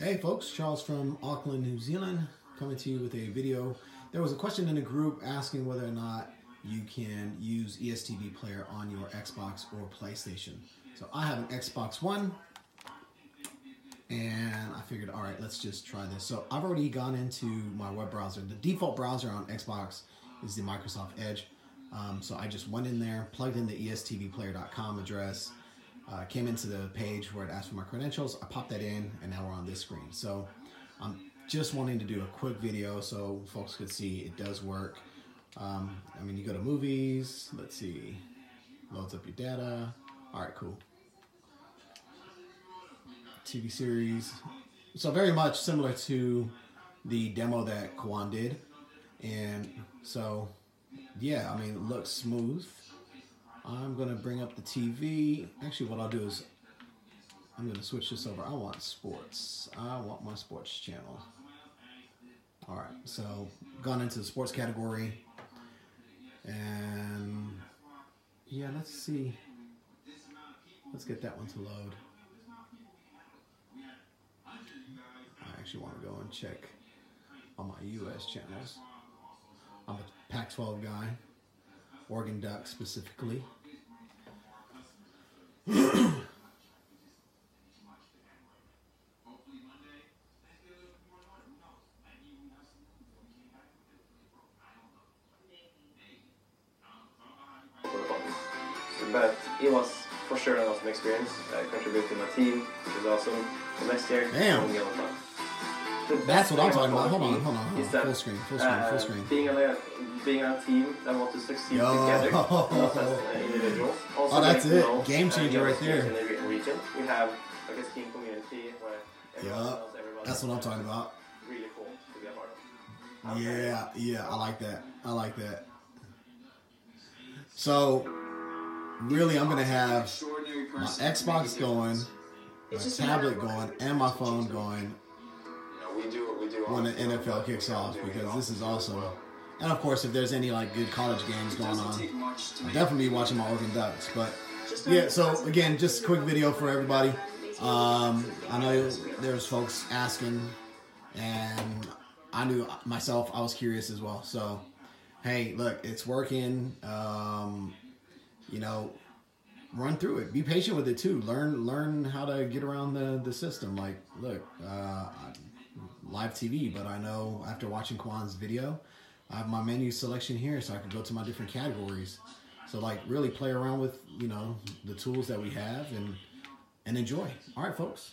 Hey folks, Charles from Auckland, New Zealand, coming to you with a video. There was a question in a group asking whether or not you can use ESTV Player on your Xbox or PlayStation. So I have an Xbox One, and I figured, all right, let's just try this. So I've already gone into my web browser. The default browser on Xbox is the Microsoft Edge. So I just went in there, plugged in the ESTVPlayer.com address, came into the page where it asked for my credentials. I popped that in, and now we're on this screen. So I'm just wanting to do a quick video so folks could see it does work. I mean, you go to movies, let's see, loads up your data. All right, cool. TV series. So very much similar to the demo that Kwan did. And so, yeah, I mean, it looks smooth. I'm going to bring up the TV. Actually, what I'll do is I'm going to switch this over. I want sports. I want my sports channel. All right, so gone into the sports category. And, yeah, let's see. Let's get that one to load. I actually want to go and check on my U.S. channels. I'm a Pac-12 guy. Oregon Duck specifically. But it was for sure an awesome experience. I contributed to my team, which is awesome. The next year, damn. That's what I'm talking about. Hold on. Full screen. Being a team that wants to succeed together, not as individuals. Also, oh, that's it. Game changer right there. In the region, we have like a team community where everyone knows everybody. That's what I'm talking about. Really cool to be a part of. Yeah, I like that. So, really, I'm gonna have my Xbox going, my tablet going, and my phone going. We do when the NFL kicks off, because this is awesome. And of course, if there's any like good college games going on, I'll definitely be watching my Oregon Ducks. But yeah, so again, just a quick video for everybody. I know there's folks asking, and I knew myself, I was curious as well. So hey, look, it's working. You know, run through it. Be patient with it too. Learn how to get around the system. Like, look, live TV, but I know after watching Kwan's video, I have my menu selection here, so I can go to my different categories. So, like, really play around with, you know, the tools that we have and enjoy. All right, folks.